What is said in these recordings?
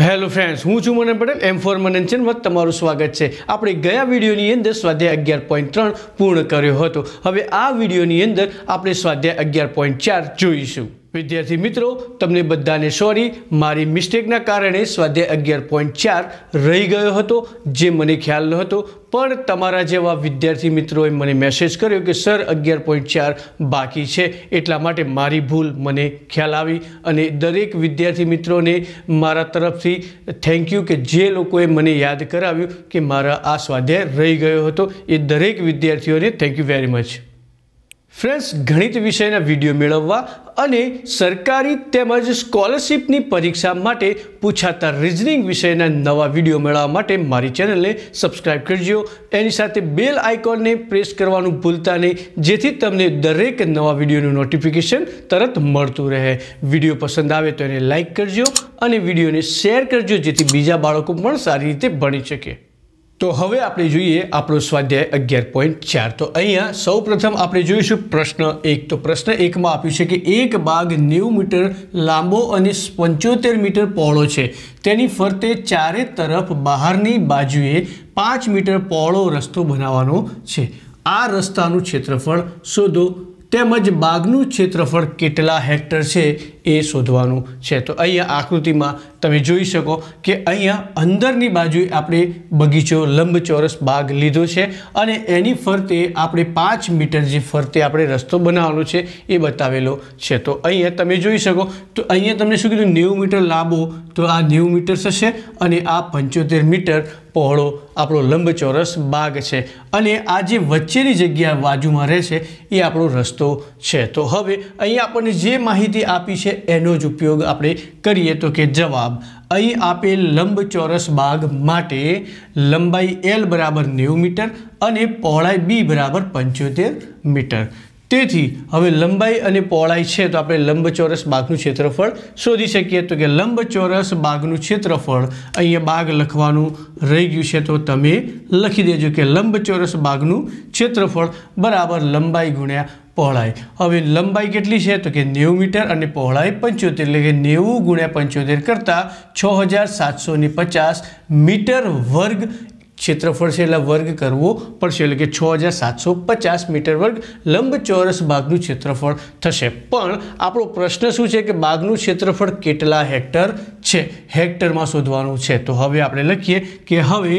Hello friends हूँ छूं मनन Patel M4Manan channel में तमारू स्वागत है। आपणे गया विडियोनी अंदर स्वाध्याय 11.3 पूर्ण कर्यो हतो। हवे आ विडियोनी अंदर आपणे स्वाध्याय 11.4 जोईशुं। विद्यार्थी मित्रों तमने बधाने सॉरी मारी मिस्टेकना कारणे स्वाध्याय 11.4 रही गयो हतो, जे मने ख्याल नहोतो। पर तमारा जेवा विद्यार्थी मित्रों मने मैसेज कर्यो के सर 11.4 बाकी है, एटला माटे मारी भूल मने ख्याल आवी। अने दरेक विद्यार्थी मित्रों ने मारा तरफथी थैंक यू के जे लोकोए मने याद कराव्युं के मारा आ स्वाध्याय रही गयो हतो। ए दरेक विद्यार्थीओने thank you very much. Friends गणित विषयना विडियो मेळववा अने सरकारी तेमज स्कॉलरशीपनी परीक्षा माटे पूछाता रीजनिंग विषयना नवा विडियो मेळववा माटे मारी चेनलने सब्सक्राइब करजो। एनी साथे बेल आइकॉनने प्रेस करवानुं भूलता नहीं, जेथी तमने दरेक नवा विडियोनुं नोटिफिकेशन तरत मळतुं रहे। विडियो पसंद आवे तो एने लाइक करजो अने विडियोने शेर करजो, जेथी बीजा बाळको पण सारी रीते भणी शके। तो हवे आपणे जोईए आपणो स्वाध्याय 11.4। तो अहींया सौ प्रथम आपणे जोईशुं प्रश्न एक। तो प्रश्न एक में आप्युं छे कि एक बाघ 90 मीटर लांबो अने 75 मीटर पहोळो छे, तेनी फरते चारे तरफ बहारनी बाजुए 5 मीटर पहोळो रस्तो बनाववानो छे। आ रस्तानुं क्षेत्रफळ शोधो तेमज बाघनुं क्षेत्रफळ केटला हेक्टर छे ए शोधवानुं छे। तो अहींया आकृतिमां तमे जोई शको कि अहींया अंदरनी बाजुए आपणे बगीचो लंबचोरस बाग लीधो छे अने एनी फरते आपणे 5 मीटर जे फरते आपणे रस्तो बनाववानो छे ए बतावेलो छे। तो अहींया तमे जोई शको। तो अहींया तमने शुं कीधुं 90 मीटर लांबो, तो आ 90 मीटर थशे अने आ 75 मीटर पहोळो आपणो लंबचोरस बाग छे अने आ जे वच्चेनी जग्या बाजुमां रहे छे ए आपणो रस्तो छे। तो हवे अहींया आपणे जे माहिती आपी छे एनो ज उपयोग आपणे करीए। तो के जवाब अहीं आपेल लंबचौरस बाग माटे लंबाई L बराबर 90 मीटर अने पहोळाई B बराबर 75 मीटर। तेथी हवे लंबाई अने पहोळाई छे तो आपणे लंबचौरस बागनुं क्षेत्रफळ शोधी शकीए। तो के लंबचौरस बागनुं क्षेत्रफळ अहींया बाग लखवानुं रही गयुं छे, तो तमे लखी देजो के लंबचौरस बागनुं क्षेत्रफळ बराबर लंबाई गुण्या पहोळाई। हवे लंबाई केटली छे तो के 90 मीटर अने पहोळाई 75 एटले के 90 * 75 करता 6750 मीटर वर्ग क्षेत्रफळ से वर्ग करवो पड़शे एटले के 6750 मीटर वर्ग लंबचौरस बागनुं क्षेत्रफळ थशे। पण आपणो प्रश्न शुं छे के बागनुं क्षेत्रफळ केटला हेक्टर छे, हेक्टर में शोधवानुं छे। तो हवे आपणे लखीए कि हवे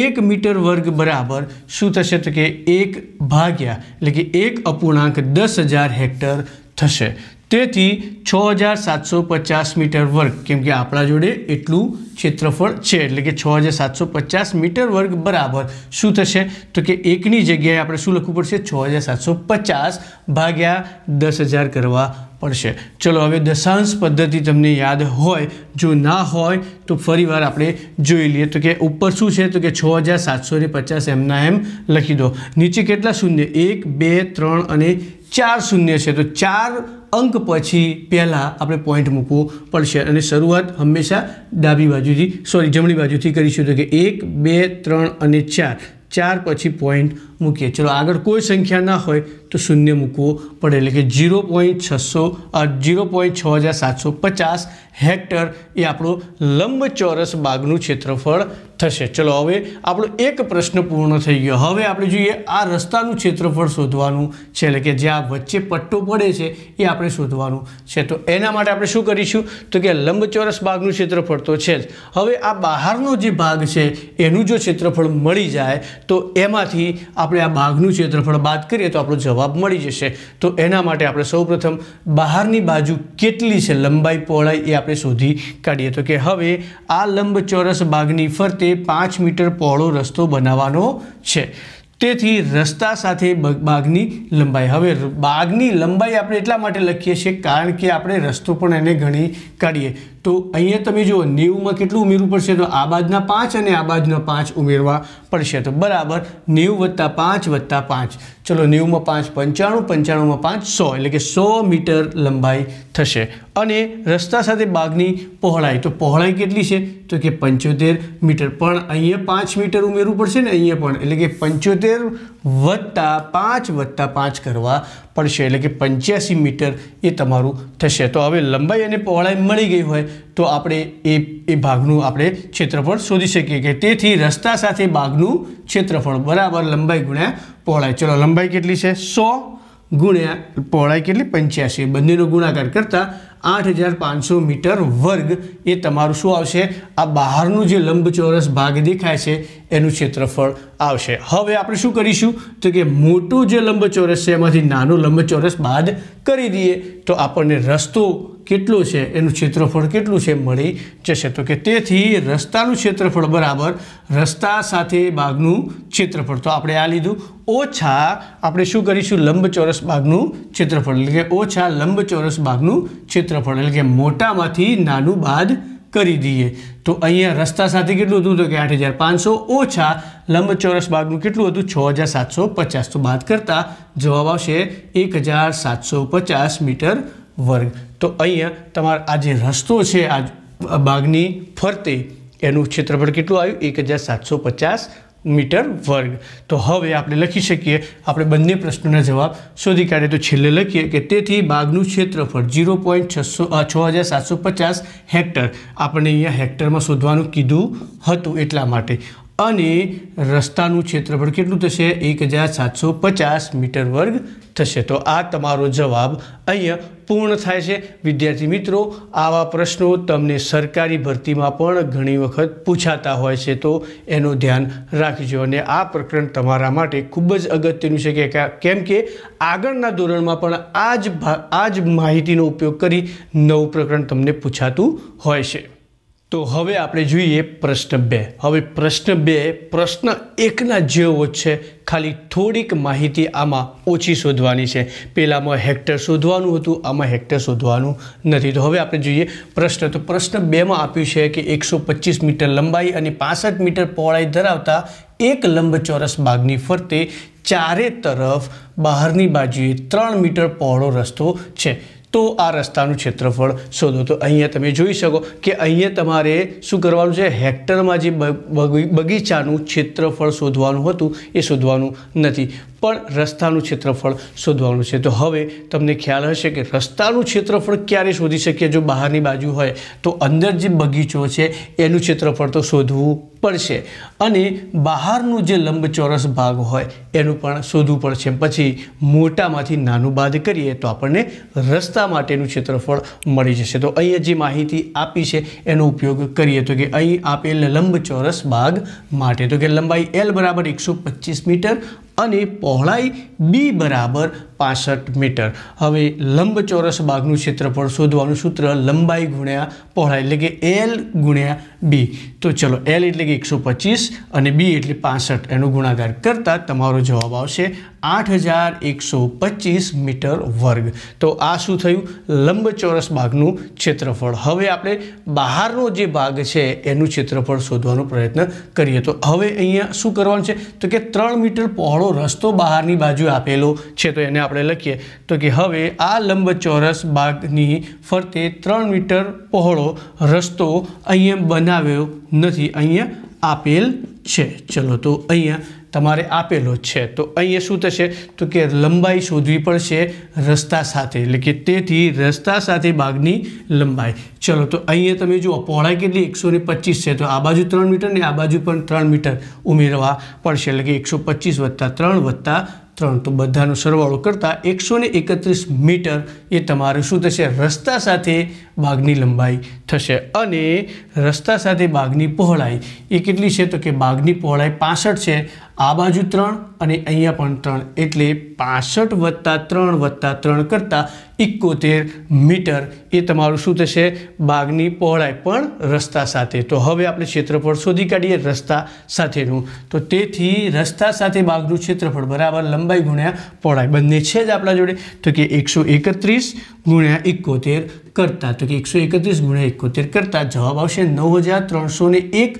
1 मीटर वर्ग बराबर शुं थशे, तो के 1 भाग्या एटले के 1.10000 हेक्टर थशे। तेथी 6750 मीटर वर्ग केम के आपणा जोड़े एटलू क्षेत्रफळ छे एटले के 6750 मीटर वर्ग बराबर शुं थशे, तो के एकनी जग्याए आपणे शुं लखवू पड़शे 6750 भाग्या 10000 करवा पड़शे। चलो हवे दशांश पद्धति तमने याद होय, जो ना होय तो फरीवार आपणे जोई लीए। तो के ऊपर शुं छे तो के 6750 एमना एम लखी दो। नीचे केटला शून्य 1, 2, 3 अने 4 शून्य छे, तो 4 अंक पछी पहला आपणे पॉइंट मूकवो पड़शे अने शरूआत हमेशा जमणी बाजुथी करीशुं। तो के 1, 2, 3 अने 4 4 पछी पॉइंट मूकीए। चलो आगळ कोई संख्या ना होय तो 0 मूकवो पड़े एटले के 0.6750 हेक्टर ए आपणो लंबचौरस बागनुं क्षेत्रफळ थशे। चलो हवे आपणो एक प्रश्न पूर्ण थई गयो। हवे आपणे जोईए आ रस्तानुं क्षेत्रफळ शोधवानुं छे, एटले के जे आ वच्चे पट्टो पड़े छे ए आपणे शोधवानुं छे। तो एना माटे आपणे शुं करीशुं तो के लंबचौरस बागनुं क्षेत्रफळ तो छे ज, हवे आ बहारनो जे भाग छे एनुं जो क्षेत्रफळ मळी जाय तो एमांथी आपणे आ बागनुं क्षेत्रफळ बात करीए तो आपणो जवाब मळी जशे। तो एना माटे आपणे सौप्रथम बहारनी बाजू केटली छे लंबाई पहोळाई ए आपणे शोधी काढीए। तो के हवे आ लंबचौरस बागनी फरते 5 मीटर पहोळो रस्तो बनाववानो छे, तेथी रस्ता साथे बागनी लंबाई। हवे बागनी लंबाई आपणे એટલા માટે લખીએ છીએ કારણ કે આપણે રસ્તો પણ એને ગણી કાઢીએ। तो अहीं तमे जो 90 में केटलुं उमेरवुं पड़शे, तो आ बाजू 5 अने आ बाजू 5 उमेरवा पड़शे। तो बराबर 90 + 5 + 5। चलो 90 में 5 95, 95 में 5 100 एटले के 100 मीटर लंबाई थशे अने रस्ता साथे बागनी पहोळाई। तो पहोळाई केटली छे तो के 75 मीटर, पण अहीं 5 मीटर उमेरवुं पड़शे ने अहीं पण, एटले के 75 + 5 + 5 करवा पड़शे एटले के 85 मीटर ए तमारू थशे। तो हवे लंबाई अने पहोळाई मळी गई होय तो आपणे ए भागनुं आपणे क्षेत्रफळ शोधी शकीए के तेथी रस्ता साथे बागनुं क्षेत्रफळ बराबर लंबाई गुण्या पहोळाई। चलो लंबाई केटली छे 100 गुण्या पहोळाई केटली 85 बंनेनो गुणाकार करता 8500 मीटर वर्ग ए तमारू शुं आवशे आ बहारनुं जे लंबचोरस भाग देखाय छे एनुं क्षेत्रफळ आवशे। हवे आपणे शुं करीशुं तो के मोटुं जे लंबचोरस छे एमांथी नानो लंबचोरस बाद करी दीए तो आपणे रस्तो केटलो छे एनुं क्षेत्रफळ केटलुं छे मळी जशे। तो के तेथी रस्तानुं क्षेत्रफळ बराबर रस्ता साथे भागनुं क्षेत्रफळ। तो आपणे आ लीधुं ओछा आपणे शुं करीशुं लंबचोरस भागनुं क्षेत्रफळ एटले के ओछा लंबचोरस भागनुं क्षेत्रफळ बाद करी दिए। तो अहीं रस्ता साथे केटलुं हतुं तो के 8500 ओछा लंबचोरस भागनुं केटलुं हतुं 6750। तो बात करता जवाब आवशे 1750 मीटर वर्ग। तो अहीं तमारो आ जे रस्तो छे आ बागनी फरते एनुं क्षेत्रफळ केटलुं आव्युं 1750 मीटर वर्ग। तो हवे आपणे लखी शकीए आपणे बंने प्रश्नोना जवाब शोधी काढीए। तो छेल्ले लखीए के तेथी बागनुं क्षेत्रफळ 6750 हेक्टर आपणे अहींया हेक्टरमां शोधवानुं कीधुं हतुं एटला माटे अने रस्तानुं क्षेत्रफळ केटलुं थशे 1750 मीटर वर्ग थशे। तो आ तमारो जवाब अहींया पूर्ण थाय छे। विद्यार्थी मित्रों आवा प्रश्नों तमने सरकारी भर्ती में पण घणी वखत पूछाता होय छे तो एनुं ध्यान राखजो अने आ प्रकरण तमारा माटे खूब ज अगत्यनुं छे केम के आगळना धोरणमां पण आज माहितीनो उपयोग करी नवुं प्रकरण तमने पूछातुं होय छे। तो हवे आपणे जोईए प्रश्न 2। हवे प्रश्न 2 प्रश्न 1 जेवो छे, खाली थोड़ीक माहिती आमा ओछी शोधवानी छे। पेलामां हेक्टर शोधवानुं हतुं आमां हेक्टर शोधवानुं नथी। तो हवे आपणे जोईए प्रश्न। तो प्रश्न 2 मां आप्युं छे के 125 मीटर लंबाई अने 65 मीटर पहोळाई धरावता एक लंबचोरस बागनी फरते चारे तरफ बहारनी बाजुए 3 मीटर पहोळो रस्तो छे। तो आ रस्तानुं क्षेत्रफळ शोधो। तो अहींया तमे जोई शको के अहींया तमारे शुं करवानुं छे, हेक्टरमां जे बगीचानुं क्षेत्रफळ शोधवानुं हतुं ए शोधवानुं नथी पण रस्तानुं क्षेत्रफळ शोधवानुं छे। तो हवे तमने ख्याल हशे के रस्तानुं क्षेत्रफळ क्यारे शोधी शकीए जो बहारनी बाजू होय तो अंदर जे बगीचो छे एनुं क्षेत्रफळ तो शोधवुं पड़शे अने बहारनुं जे लंबचोरस भाग होय एनुं पण शोधवुं पड़शे। पछी मोटामांथी नानुं बाद करीए तो आपणने रस्ता माटेनुं क्षेत्रफळ मळी जशे। तो अहीं जे माहिती आपी छे एनो उपयोग करीए तो के अहीं आपेल लंबचोरस भाग माटे तो के लंबाई L बराबर 125 मीटर अने पहोळाई B बराबर 65 मीटर। हवे लंबचोरस भागनुं क्षेत्रफळ शोधवानुं सूत्र लंबाई गुण्या पहोळाई एटले के L गुण्या B। तो चलो L एटले के 125 अने B एटले 65 एनो गुणाकार करता तमारो जवाब आवशे 8125 मीटर वर्ग। तो आ शुं थयुं लंबचोरस भागनुं क्षेत्रफळ। हवे आपणे बहारनो जे भाग छे एनुं क्षेत्रफळ शोधवानो प्रयत्न करीए। तो हवे अहींया शुं करवानुं छे तो के 3 मीटर पहोळो रस्तो बहारनी बाजू आपेलो छे तो एने आपणे लखीए तो के हवे आ लंबचोरस भागनी फरते 3 मीटर पहोळो रस्तो अहींया बनाव्यो नथी अहींया आपेल छे। चलो तो अहींया तमारे आपेलो छे तो अहीं शुं थशे तो के लंबाई शोधवी पड़शे रस्ता साथे एटले के तेथी रस्ता साथे भागनी लंबाई। चलो तो अहीं तमे जुओ पहोळाई केटली 125 छे तो आ बाजू 3 मीटर ने आ बाजू पण 3 मीटर उमेरवा पड़शे एटले के 125 + 3 + 3 तो बधानो सरवाळो करता 131 मीटर ए तमारे शुं थशे रस्ता साथे भागनी लंबाई थशे अने रस्ता साथे भागनी पहोळाई ए केटली छे तो के भागनी पहोळाई 65 छे आ बाजू 3 अने अहींया पण 3 एटले 65 + 3 + 3 करता 71 मीटर ए तमारुं शुं थशे बागनी पहोळाई पण रस्ता साथे। तो हवे आपणे क्षेत्रफळ शोधी काढीए रस्ता साथेनुं। तो तेथी रस्ता साथे बागनुं क्षेत्रफळ बराबर लंबाई गुण्या पहोळाई बंने छे ज आपणा जोडे तो के 131 × 71 करता तो के 131 × 71 करता जवाब आवशे 9301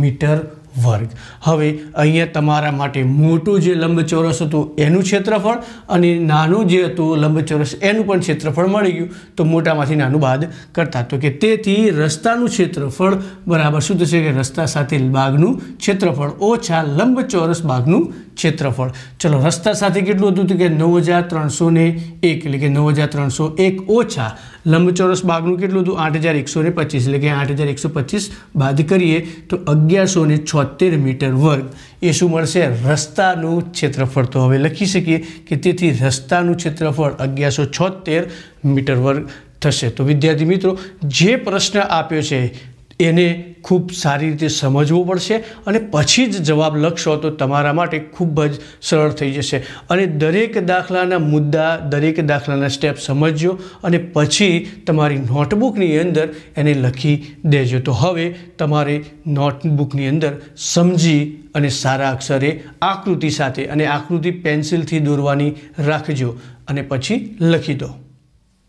मीटर वर्ग। हवे अहींया तमारा माटे मोटो जे लंबचोरस हतो एनुं क्षेत्रफळ अने नानो जे हतो लंबचोरस एनुं पण क्षेत्रफळ मळी गयुं तो मोटामांथी नानुं बाद करता तो के तेथी रस्तानुं क्षेत्रफळ बराबर शुं थशे के रस्ता साथे बागनुं क्षेत्रफळ ओछा लंबचोरस बागनुं क्षेत्रफल। चलो रस्ता साथ कितलुं हतुं तो के 9301 एटले के 9301 ओछा लंबचोरस बागनुं केटलुं हतुं 8125 एटले के 8125 बाद करिए तो 1176 मीटर वर्ग ए शुं मळशे रस्तानुं क्षेत्रफल। तो हवे लखी सकीए के तेथी रस्तानुं क्षेत्रफल 1176 मीटर वर्ग थशे। तो विद्यार्थी मित्रों जे प्रश्न आप्यो छे एने खूब सारी रीते समझवो पड़शे अने पछी ज जवाब लखशो तो तमारा माटे खूब ज सरल थई जशे। अने दरेक दाखलाना मुद्दा दरेक दाखलाना स्टेप समझजो अने पछी तमारी नोटबुकनी अंदर एने लखी देजो। तो हवे तमारे नोटबुकनी अंदर समझी अने सारा अक्षरे आकृति साथे अने आकृति पेन्सिलथी दोरवानी राखजो अने पछी लखी दो।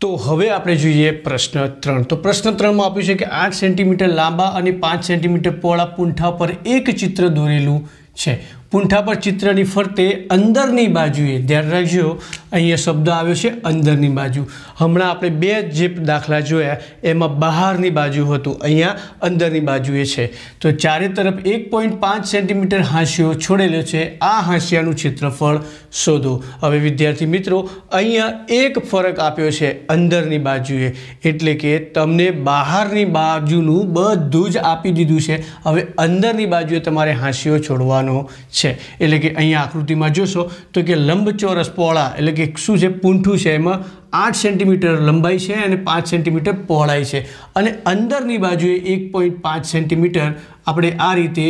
तो हवे आपणे जोईए प्रश्न 3। तो प्रश्न 3 में आप्युं छे कि 8 सेंटीमीटर लांबा और 5 सेंटीमीटर पહોळा पूंठा पर एक चित्र दोरेलुं छे। पूंठा पर चित्रनी फरते अंदरनी बाजुए, ध्यान राखजो अहींया शब्द आव्यो छे अंदरनी बाजू। हमणां आपणे बे जे दाखला जोया एमां बहारनी बाजू हतुं, अहींया अंदरनी बाजुए छे। तो चारे तरफ 1.5 सेंटीमीटर हांसियो छोड़ेलो छे। आ हांसियानुं क्षेत्रफळ शोधो। हवे विद्यार्थी मित्रों अहींया एक फरक आप्यो छे अंदरनी बाजुए, एटले के तमने बहारनी बाजुनुं बधुं ज आपी दीधुं छे। हवे अंदरनी बाजुए तमारे हांसियो छोडવાનો छे। एटले के अहीं आकृति में जोशो तो कि लंबचोरस पहोळा एटले के शुं छे पूंठुं छे, एमां 8 सेंटीमीटर लंबाई है और 5 सेंटीमीटर पहोळाई है और अंदरनी बाजुए 1.5 सेंटीमीटर आपणे आ रीते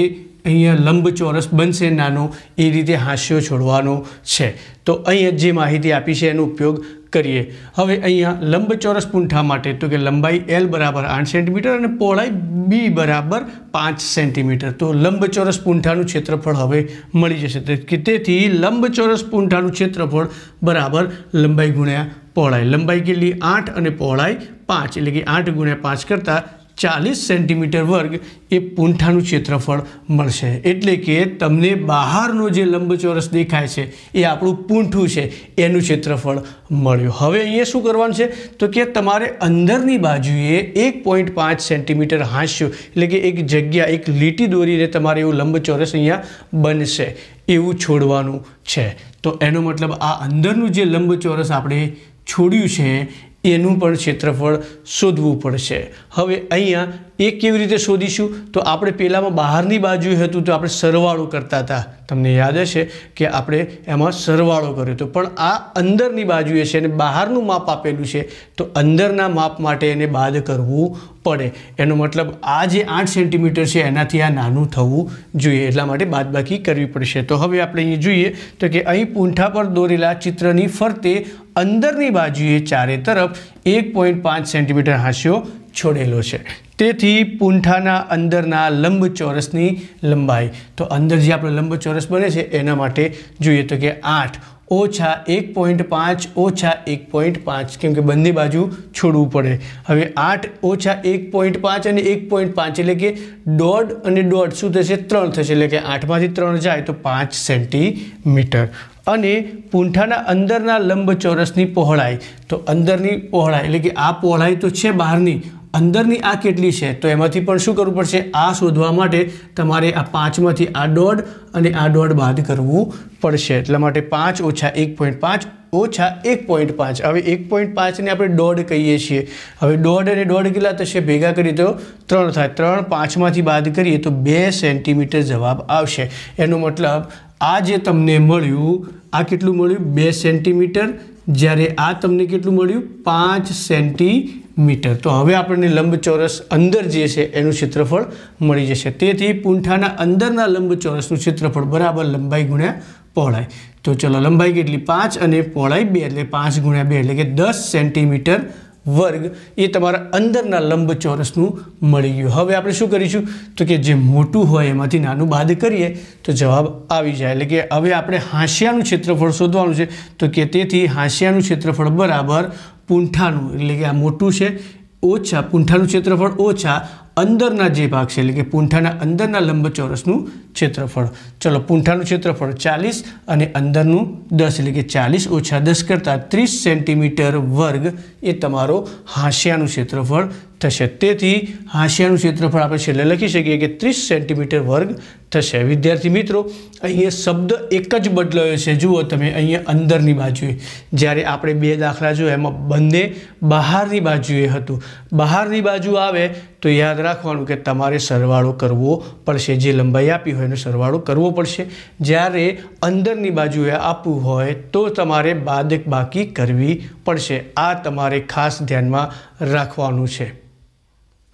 अहींया लंबचोरस बनशे नानो ए रीते हांसियो छोडवानो छे। तो अहींया जे माहिती आपी छे एनो उपयोग करिए। हवे अहींया लंबचोरस पूंठा माटे तो कि लंबाई L बराबर 8 सेंटीमीटर और पहोळाई B बराबर 5 सेंटीमीटर। तो लंबचोरस पूंठानुं क्षेत्रफळ हवे मळी जशे। तेथी लंबचोरस पूंठानुं क्षेत्रफळ बराबर लंबाई गुण्या पहोळाई। लंबाई केटली 8 अने पहोळाई 5 एटले के 8 × 5 करता 40 सेंटीमीटर वर्ग ए पूंठानुं क्षेत्रफळ मळशे। एटले के तमने बहारनो जे लंबचोरस देखाय छे ए आपणुं पूंठुं छे एनुं क्षेत्रफळ मळ्युं। हवे अहींया शुं करवानुं छे तो के तमारे अंदरनी बाजुए 1.5 सेंटीमीटर हांस्यो एटले के एक जग्या एक લીટી દોરીને तमारे एवुं लंबचोरस अहींया बनशे एवुं छोडवानुं छे। तो एनो मतलब आ अंदरनुं जे लंबचोरस आपणे छोड्युं छे एनुं पण क्षेत्रफळ शोधवुं पड़शे। हवे अहींया ए केवी रीते शोधीशुं तो आपणे पेलामां बहारनी बाजुए हतुं तो आपणे सरवाळो करता हता, तमने याद हशे के आपणे एमां सरवाळो कर्यो तो पण आ अंदरनी बाजुए छे अने बहारनुं माप आपेलुं छे तो अंदરના माप માટે એને બાદ કરવું પડે। એનો મતલબ આ જે 8 સેન્ટીમીટર છે એનાથી આ નાનું થવું જોઈએ, એટલા માટે બાદબાકી કરવી પડશે। તો હવે આપણે અહીં જોઈએ તો કે અહીં પૂંઠા પર દોરેલા ચિત્રની ફરતે અંદરની બાજુએ ચારે તરફ 1.5 સેન્ટીમીટર હાંસિયો छोड़ेलो छे। तेथी पूंठाना अंदरना लंबचोरसनी लंबाई तो अंदर जे आपणे लंबचोरस बने छे एना माटे जोईए तो कि 8 - 1.5 - 1.5 केम के बंने बाजू छोड़वू पड़े। हवे 8 - 1.5 अने 1.5 एटले के 1.5 અને 1.5 शुं थशे 3 थशे एटले के 8 मांथी 3 जाए तो 5 सेंटीमीटर। अने पूंठाना अंदरना लंबचोरसनी पहोळाई तो अंदरनी पहोळाई एटले के आ पहोळाई तो छे बहारनी, अंदरनी आ केटली छे तो एमांथी पण शुं करवू पड़शे आ शोधवा माटे तमारे आ 5 मांथी आ 1.5 અને આ 1.5 बाद करवू पड़शे। एटला माटे 5 - 1.5 - 1.5। हवे 1.5 ने आपणे 1.5 कहीए छीए। हवे 1.5 અને 1.5 केटला थशे भेगा करीए तो 3 थाय, 3 5 मांथी बाद करीए तो 2 સેન્ટીમીટર जवाब आवशे। एनो मतलब आ जे तमने मळ्युं आ केटलुं मळ्युं 2 સેન્ટીમીટર ज्यारे आ तमने केटलुं मळ्युं 5 સેન્ટીમીટર। तो हवे आपणे लंबचोरस अंदर जे छे एनुं क्षेत्रफळ मळी जशे। तेथी पूंठाना अंदरना लंबचोरसनुं क्षेत्रफळ बराबर लंबाई गुण्या पहोळाई। तो चलो लंबाई केटली 5 अने पहोळाई 2 एटले 5 × 2 एटले के 10 સેન્ટીમીટર वर्ग ए तमारा अंदरना लंबचोरसनुं मळी गयुं। हवे आपणे शुं करीशुं तो कि जे मोटुं होय एमांथी नानुं बाद करीए तो जवाब आवी जाय। एटले के हवे आपणे हांसियानुं क्षेत्रफळ शोधवानुं छे तो कि तेथी हांसियानुं क्षेत्रफळ बराबर पूंठानुं एटले के आ मोटुं छे ओछा पूंठानुं क्षेत्रफळ ओछा अंदरना जे भाग छे एटले के पूंठाना अंदरना लंबचोरसनुं क्षेत्रफळ। चलो पूंठानुं क्षेत्रफळ 40 अने अंदरनुं 10 एटले के 40 - 10 करता 30 સેન્ટીમીટર વર્ગ એ તમારો હાંસિયાનું ક્ષેત્રફળ थशे। तेथी हाशियाणु क्षेत्रफळ आपणे छेल्ले लखी शकीए के 30 सेंटीमीटर वर्ग थशे। विद्यार्थी मित्रों अहींया शब्द एक ज बदलायो छे। जुओ तमे अहींया अंदरनी बाजुए ज्यारे आपणे बे दाखला जोया एमां बंने बहारनी बाजुए हतुं। बहारनी बाजू आवे तो याद राखवानुं के तमारे सरवाळो करवो पड़शे, जे लंबाई आपी होय एनो सरवाळो करवो पड़शे। ज्यारे अंदरनी बाजुए आपवुं होय तो तमारे बादबाकी करवी पड़शे। आ तमारे खास ध्यानमां राखवानुं छे।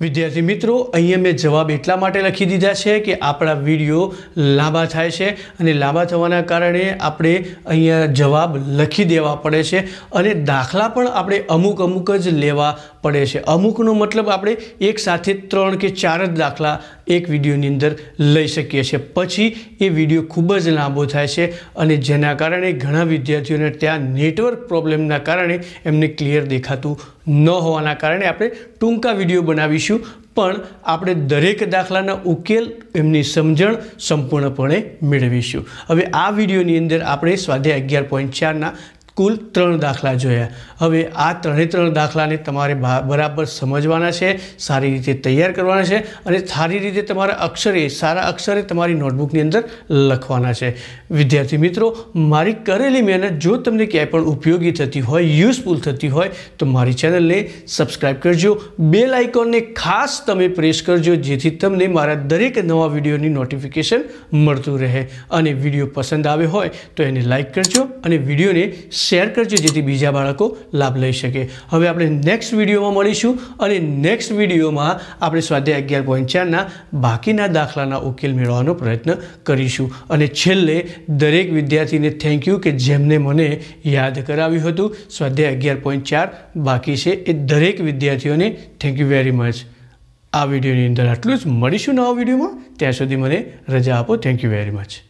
विद्यार्थी मित्रों अहीं मैं जवाब एटला माटे लखी दीधा है कि आपड़ा विडियो लांबा थाय छे अने लांबा थवाना कारणे आपणे अहीं जवाब लखी देवा पड़े छे अने दाखला पण आपणे अमुक अमुक ज लेवा पड़े छे। अमुकनो मतलब आपणे एक साथे 3 के 4 ज दाखला एक विडियोनी अंदर लई शकीए छे, पछी ए विडियो खूब ज लांबो थाय छे अने जेना कारणे घणा विद्यार्थीओने त्यां नेटवर्क प्रॉब्लमना कारणे एमने क्लियर देखातुं न होवाना कारणे आपणे टूंका विडियो बनावीशुं, पण आपणे दरेक दाखलाना उकेल एमनी समझण संपूर्णपणे मेळवीशुं। हवे आ विडियोनी अंदर आपणे स्वाध्याय 11.4 ना कुल 3 दाखला जोया। हवे आ 3 दाखलाने तमारे बराबर समझवाना छे, सारी रीते तैयार करवाना छे अने सारी रीते तमारा अक्षरे सारा अक्षरे तमारी नोटबुकनी अंदर लखवाना छे। विद्यार्थी मित्रों मारी करेली मेहनत जो तमने क्यांय पण उपयोगी थती होय, यूजफुल थती होय तो मारी चेनलने सब्सक्राइब करजो, बेल आइकॉनने खास तमे प्रेस करजो जेथी तमने मारा दरेक नवा विडियोनी नोटिफिकेशन मळतुं रहे अने विडियो पसंद आवे होय तो एने लाइक करजो अने विडियोने शेर करजो जेथी बीजा बाळको लाभ लई शके। हवे आपणे नेक्स्ट विडियोमां मळीशुं अने नेक्स्ट विडियोमां आपणे स्वाध्याय 11.4 ना बाकीना दाखलाना उकेल मेळवવાનો प्रयत्न करीशुं। अने छेल्ले दरेक विद्यार्थीने थैंक यू के जेमने मने याद कराव्युं हतुं। स्वाध्याय 11.4 बाकी छे ए दरेक विद्यार्थीओने थैंक यू वेरी मच। आ विडियोनी अंदर आटलुं ज। मळीशुं नवा विडियोमां, त्यां सुधी मने रजा आपो। Thank you very much.